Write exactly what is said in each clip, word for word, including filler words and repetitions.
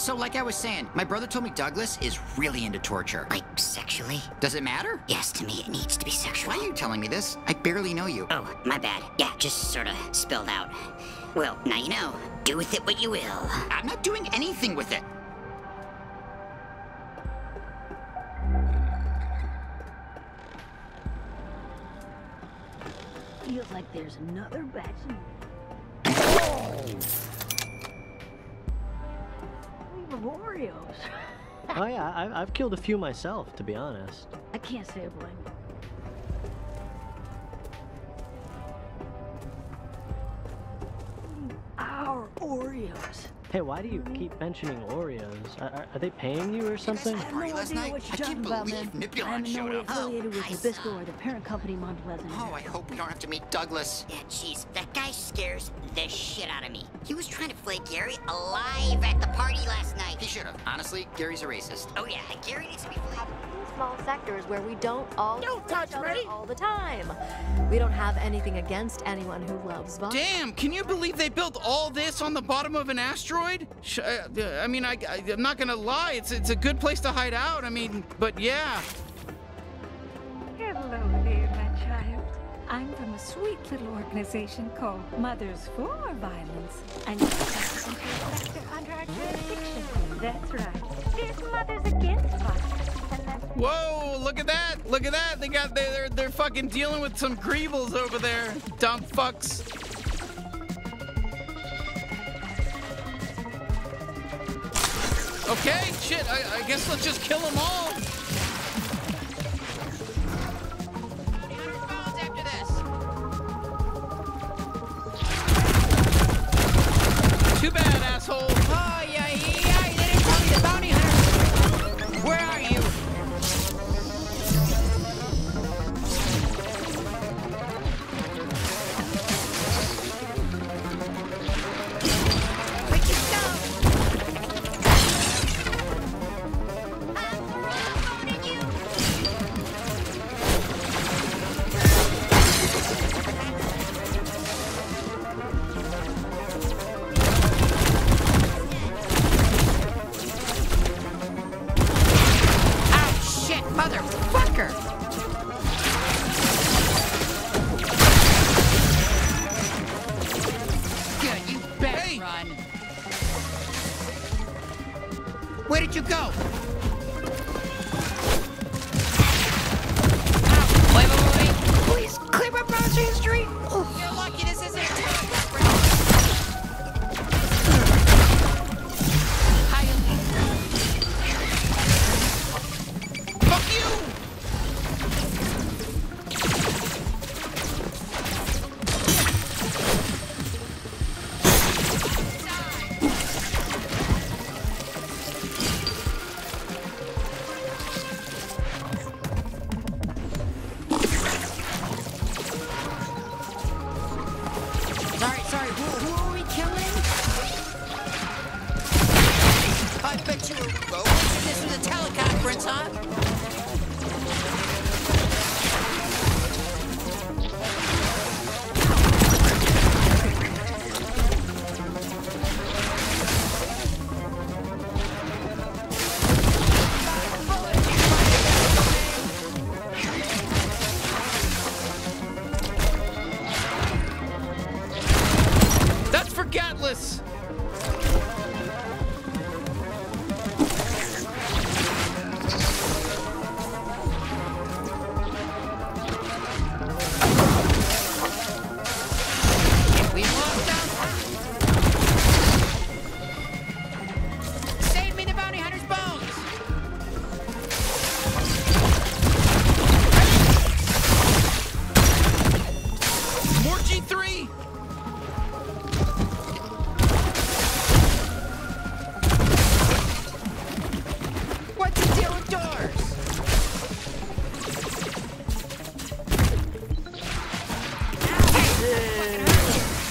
so like I was saying, my brother told me Douglas is really into torture. Like, sexually? Does it matter? Yes, to me it needs to be sexual. Why are you telling me this? I barely know you. Oh, my bad. Yeah, just sort of spilled out. Well, now you know. Do with it what you will. I'm not doing anything with it. Feels like there's another batch in Oreos. Oh yeah, I, I've killed a few myself, to be honest. I can't say I blame you. Our Oreos. Hey, why do you keep mentioning Oreos? Are, are they paying you or something? You guys had a party last night? I can't believe Nipulon showed up. I'm in no way affiliated with Nabisco or the parent company Montblesin. Oh, I hope we don't have to meet Douglas. Yeah, jeez, that guy scares the shit out of me. He was trying to play Gary alive at the party last night. He should have. Honestly, Gary's a racist. Oh yeah, Gary needs to be played. Small sectors where we don't all don't touch me all the time. We don't have anything against anyone who loves violence. Damn, can you believe they built all this on the bottom of an asteroid? I mean, I, I, I'm not gonna lie, it's, it's a good place to hide out, I mean, but yeah. Hello there, my child. I'm from a sweet little organization called Mothers for Violence. And you're under our jurisdiction. That's right. There's Mothers Against Violence. Whoa, look at that, look at that. They got, they're, they're fucking dealing with some greebles over there, dumb fucks. Okay, shit, I, I guess let's just kill them all.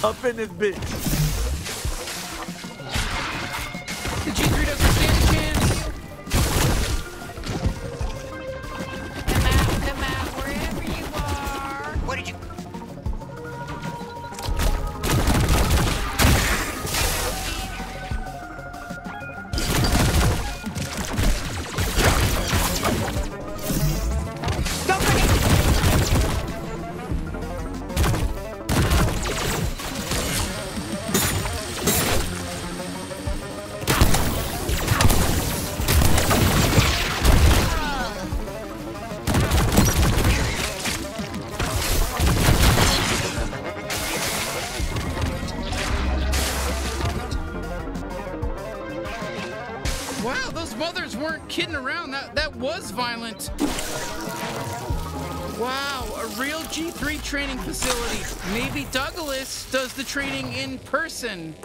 Up in this bitch. The G three doesn't stand a chance. Come out, come out, wherever you are. What did you... Wow, those mothers weren't kidding around. That, that was violent. Wow, a real G three training facility. Maybe Douglas does the training in person.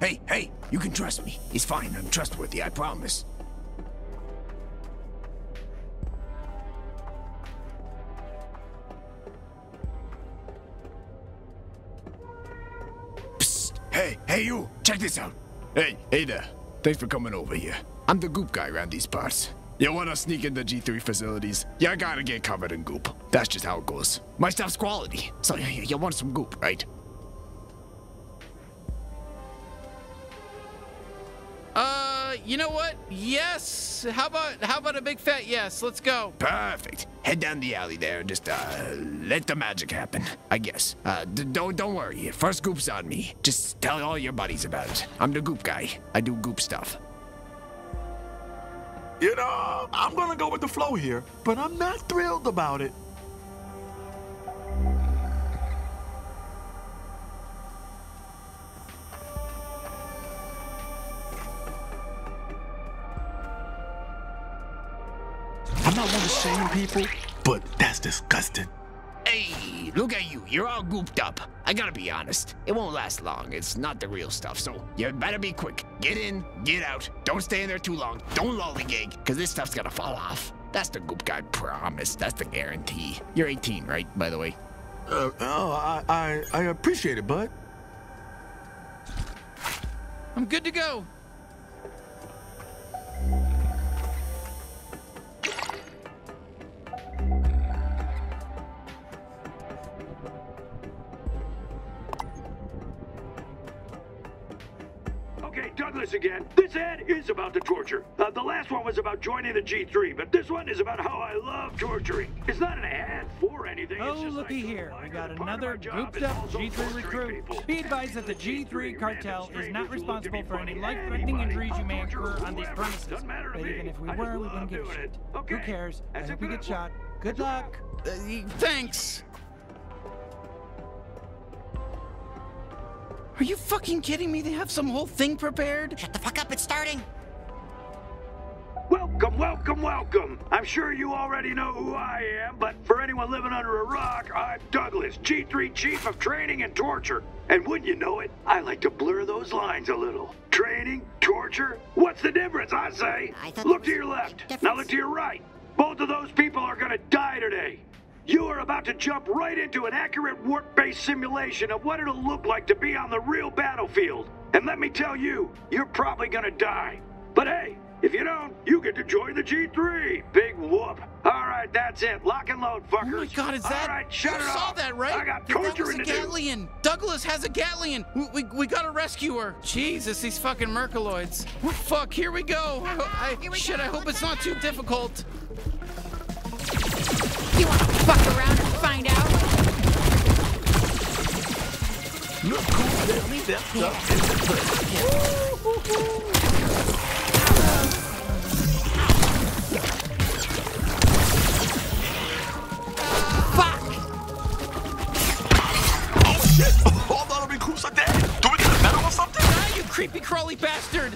Hey, hey, you can trust me. He's fine. I'm trustworthy, I promise. Hey, hey you, check this out. Hey, hey there. Thanks for coming over here. I'm the goop guy around these parts. You wanna sneak into G three facilities? You gotta get covered in goop. That's just how it goes. My stuff's quality, so you want some goop, right? Uh, you know what? Yes. How about, how about a big fat yes? Let's go. Perfect. Head down the alley there and just, uh, let the magic happen, I guess. Uh, d don't, don't worry. First goop's on me. Just tell all your buddies about it. I'm the goop guy. I do goop stuff. You know, I'm gonna go with the flow here, but I'm not thrilled about it. I'm not one to shame people, but that's disgusting. Hey, look at you. You're all gooped up. I gotta be honest. It won't last long. It's not the real stuff, so you better be quick. Get in, get out. Don't stay in there too long. Don't lollygag, because this stuff's gonna fall off. That's the goop guy promise. That's the guarantee. You're eighteen, right, by the way? Uh, oh, I, I, I appreciate it, bud. I'm good to go. Douglas again. This ad is about the torture. Uh, the last one was about joining the G three, but this one is about how I love torturing. It's not an ad for anything. Oh, looky here. We got another gooped up G three recruit. Be advised that the G three cartel is not responsible for any life-threatening injuries you may incur on these premises. But even if we were, we wouldn't give a shit. Who cares? I hope we get shot. Good luck. Uh, thanks. Are you fucking kidding me? They have some whole thing prepared? Shut the fuck up, it's starting! Welcome, welcome, welcome! I'm sure you already know who I am, but for anyone living under a rock, I'm Douglas, G three Chief of Training and Torture. And wouldn't you know it, I like to blur those lines a little. Training, torture, what's the difference, I say? I look to your left, now look to your right. Both of those people are gonna die today. You are about to jump right into an accurate warp-based simulation of what it'll look like to be on the real battlefield. And let me tell you, you're probably gonna die. But hey, if you don't, you get to join the G three. Big whoop. All right, that's it. Lock and load, fuckers. Oh my God, is that? All right, shut it off. You saw that, right? I got torturing to do. That was a Gatlian. Douglas has a Gatlian. We, we, we gotta rescue her. Jesus, these fucking Merkaloids. Fuck, here we go. I, I, shit, I hope it's not too difficult. You want to fuck around and find out? Look who really stepped up in the first. Fuck! Oh shit! Hold on, I'll be cool like that. Do we get a medal or something? Ah, you creepy crawly bastard!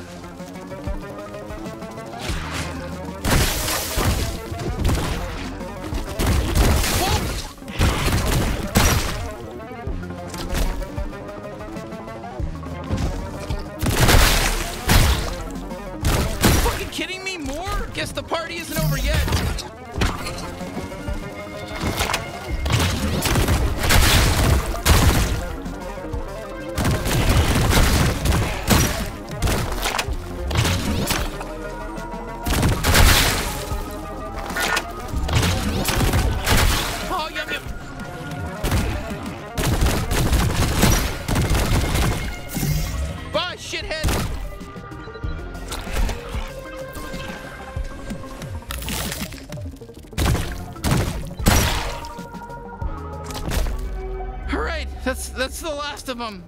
Guess the party isn't over yet. Oh, yum, yum. Bye, shithead. That's, that's the last of them,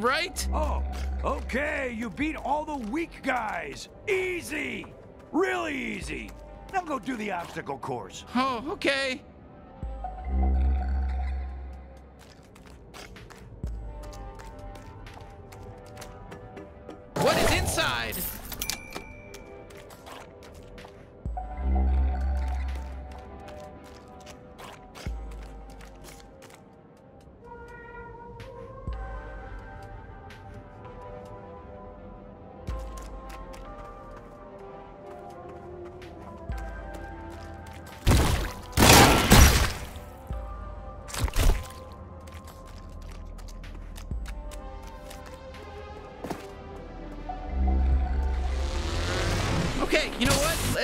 right? Oh, okay, you beat all the weak guys. Easy! Really easy. Now go do the obstacle course. Oh, okay. What is inside?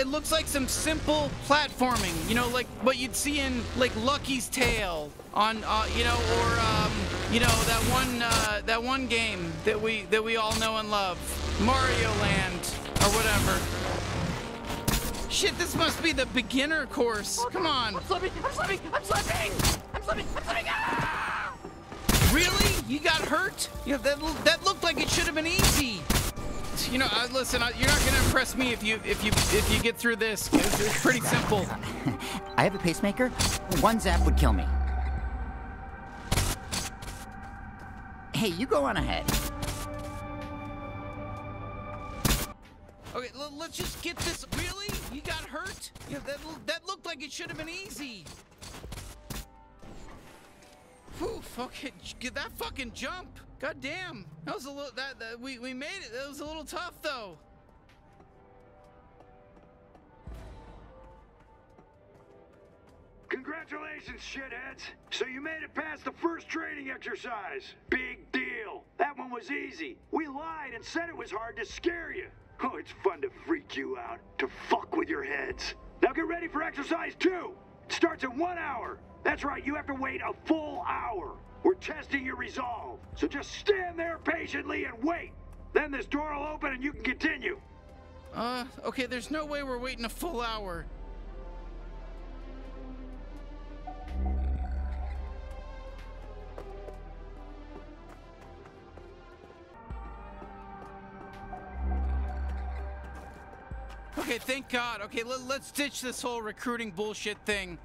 Looks like some simple platforming, you know, like what you'd see in like Lucky's Tale on, uh, you know, or um, you know that one uh, that one game that we that we all know and love, Mario Land or whatever. Shit, this must be the beginner course. Oh, come on. I'm slipping. I'm slipping. I'm slipping. I'm slipping. I'm slipping. Ah! Really? You got hurt? Yeah, that that looked like it should have been easy. You know, I, listen. I, you're not gonna impress me if you if you if you get through this. It's, it's pretty simple. I have a pacemaker. One zap would kill me. Hey, you go on ahead. Okay, let's just get this. Really? You got hurt? Yeah, that that looked like it should have been easy. Whew, fucking, get that fucking jump. God damn. That was a little, that, that, we, we made it. That was a little tough though. Congratulations, shitheads. So you made it past the first training exercise. Big deal. That one was easy. We lied and said it was hard to scare you. Oh, it's fun to freak you out, to fuck with your heads. Now get ready for exercise two. It starts in one hour. That's right, you have to wait a full hour. We're testing your resolve, so just stand there patiently and wait. Then this door will open and you can continue. Uh, okay, there's no way we're waiting a full hour. Okay, thank God. Okay, let, let's ditch this whole recruiting bullshit thing.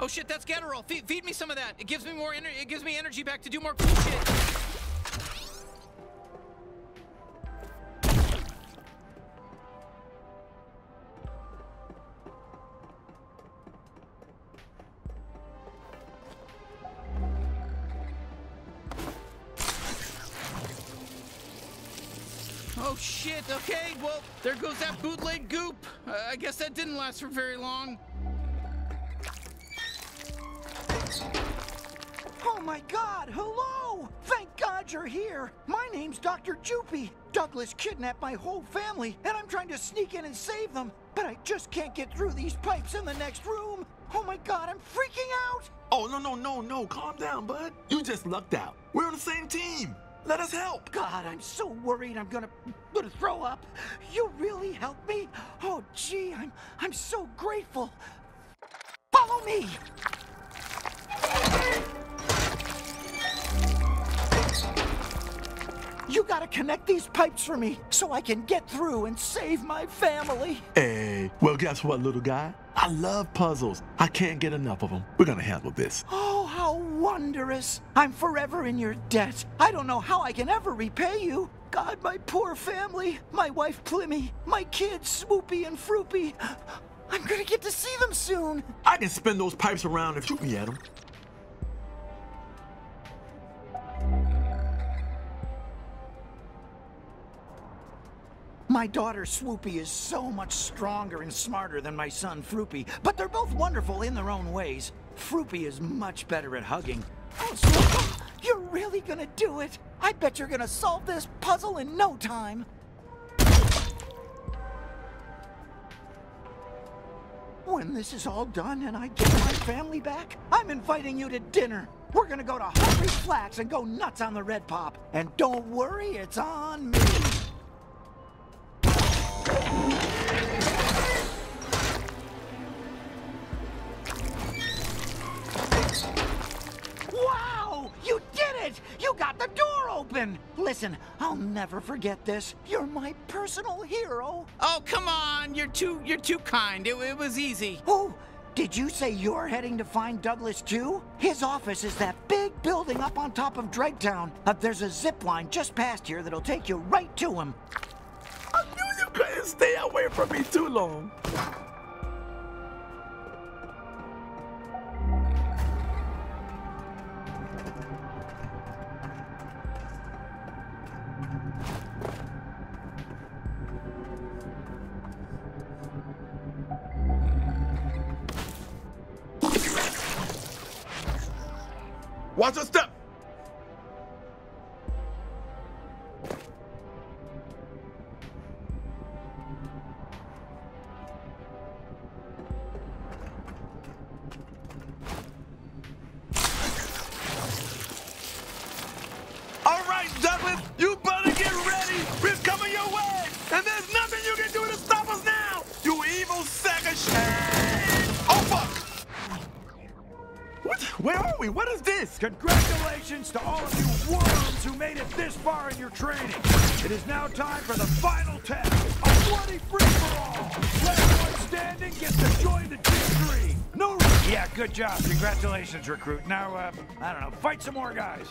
Oh shit, that's Gatorol. Feed, feed me some of that. It gives me more energy. It gives me energy back to do more cool shit. Oh shit. Okay. Well, there goes that bootleg goop. Uh, I guess that didn't last for very long. Oh my God, hello! Thank God you're here! My name's Doctor Joopy. Douglas kidnapped my whole family, and I'm trying to sneak in and save them, but I just can't get through these pipes in the next room. Oh my God, I'm freaking out! Oh, no, no, no, no, calm down, bud. You just lucked out. We're on the same team. Let us help. God, I'm so worried I'm gonna, gonna throw up. You really helped me? Oh, gee, I'm, I'm so grateful. Follow me! You gotta connect these pipes for me so I can get through and save my family. Hey, well, guess what, little guy? I love puzzles. I can't get enough of them. We're gonna handle this. Oh, how wondrous. I'm forever in your debt. I don't know how I can ever repay you. God, my poor family. My wife, Plimmy. My kids, Swoopy and Froopy. I'm gonna get to see them soon. I can spin those pipes around and shoot me at them. My daughter Swoopy is so much stronger and smarter than my son Froopy, but they're both wonderful in their own ways. Froopy is much better at hugging. Oh, Swoopy, You're really gonna do it? I bet you're gonna solve this puzzle in no time. When this is all done and I get my family back, I'm inviting you to dinner. We're gonna go to Hungry Flats and go nuts on the Red Pop. And don't worry, it's on me. Wow! You did it! You got the door open! Listen, I'll never forget this. You're my personal hero. Oh, come on! You're too you're too kind. It, it was easy. Oh, did you say you're heading to find Douglas too? His office is that big building up on top of Dregtown. Uh, there's a zip line just past here that'll take you right to him. I knew you couldn't stay away from me too long. Watch your step! All right, Douglas, you better get ready! We're coming your way! And there's nothing you can do to stop us now! You evil sack of shit! Oh, fuck! What? Where are we? What is this? Congratulations to all of you worms who made it this far in your training. It is now time for the final test. A bloody free-for-all. Last one standing gets to join the G three. No. Yeah, good job. Congratulations, recruit. Now, uh, I don't know, fight some more guys.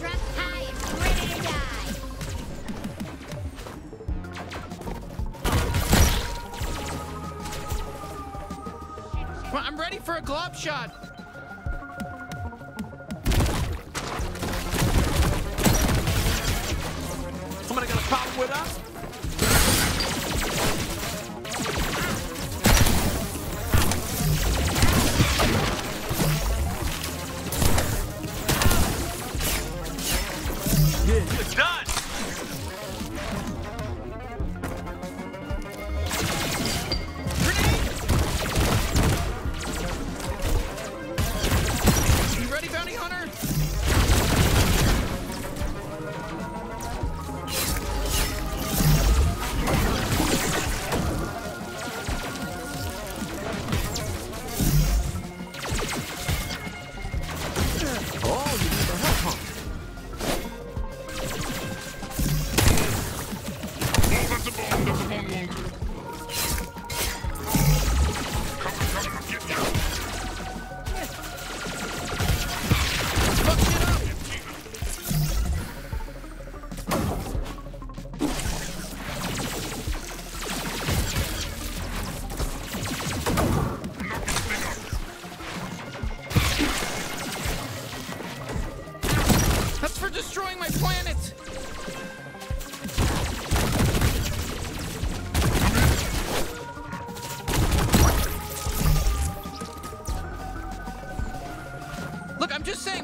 Drop high and ready to die. I'm ready for a glove shot. Somebody gonna pop with us?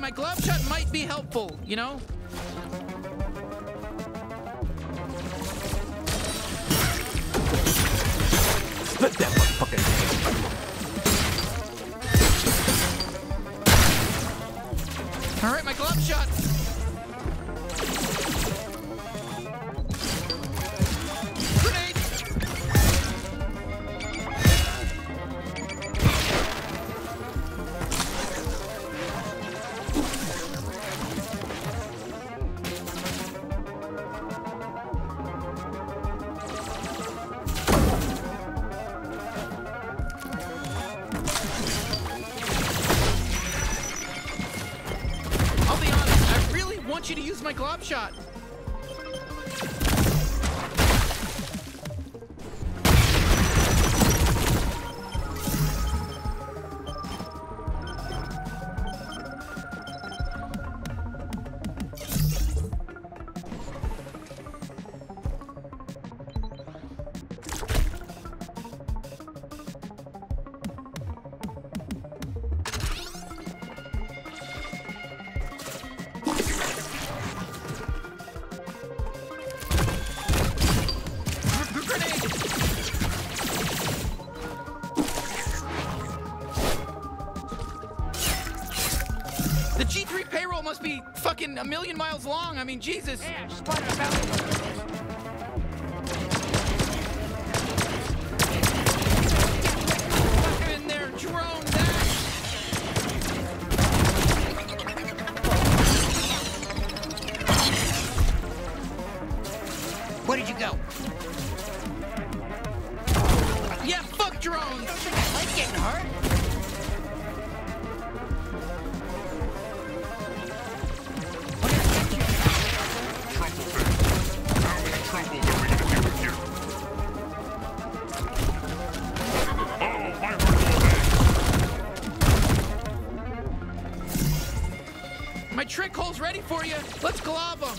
My glove shot might be helpful, you know? Split that motherfucking thing. All right, my glove shot. You to use my glob shot. The G three payroll must be fucking a million miles long. I mean, Jesus. Hey, I just wanted to balance. Where did you go? Yeah, fuck drones! I don't think I like getting hurt. How many troubles are we gonna do with you? Oh, my heart. My trick hole's ready for you. Let's glob them.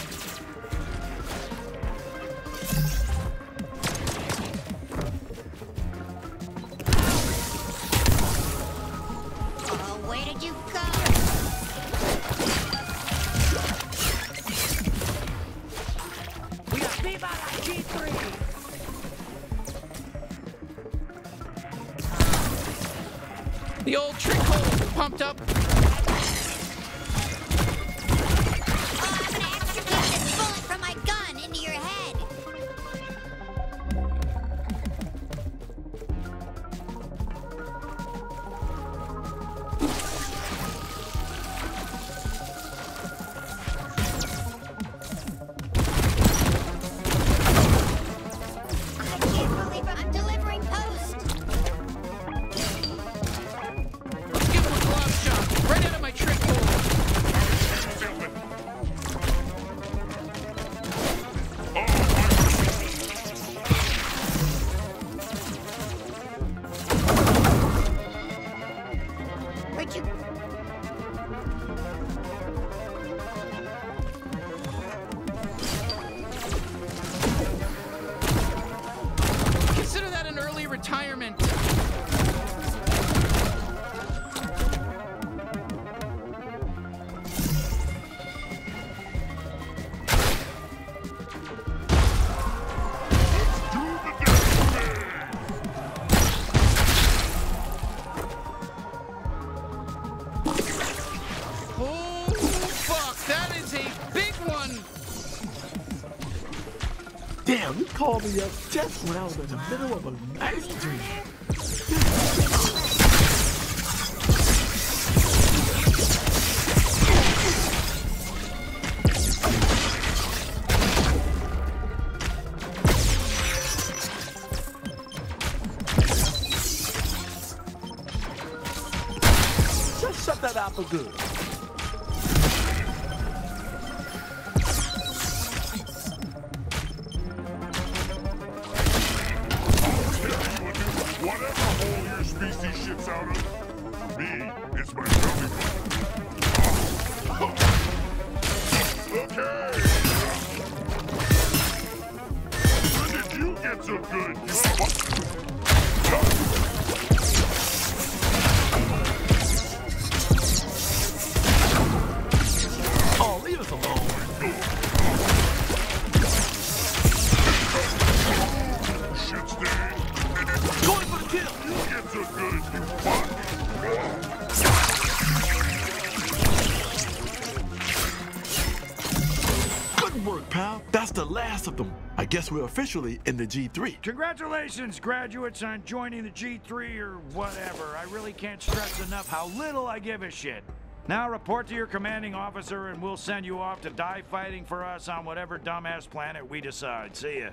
The old trick hole pumped up. Oh, I'm gonna extricate this bullet from my gun into your head. I can't believe I'm delivering post. Consider that an early retirement. Damn, you called me up just when I was in the middle of a nice dream. Just shut that out for good. Out of for me, it's my belly button. Okay! When did you get so good? You oh, leave us alone. Shit stain. Going for the kill! You get so good, you work, pal. That's the last of them. I guess we're officially in the G three. Congratulations, graduates, on joining the G three or whatever. I really can't stress enough how little I give a shit. Now report to your commanding officer and we'll send you off to die fighting for us on whatever dumbass planet we decide. See ya.